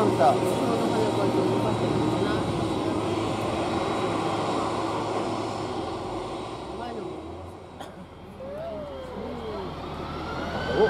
なんだ。お。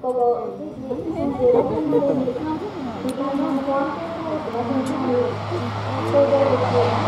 午後6時35分に、東京の東京の東京の